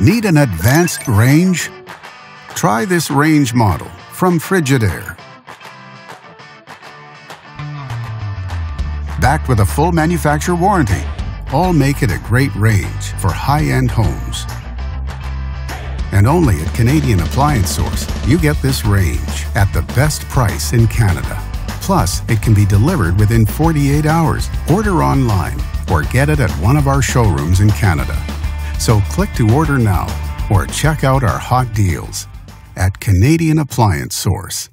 Need an advanced range? Try this range model from Frigidaire. Backed with a full manufacturer warranty, all make it a great range for high-end homes. And only at Canadian Appliance Source, you get this range at the best price in Canada. Plus, it can be delivered within 48 hours. Order online or get it at one of our showrooms in Canada. So click to order now or check out our hot deals at Canadian Appliance Source.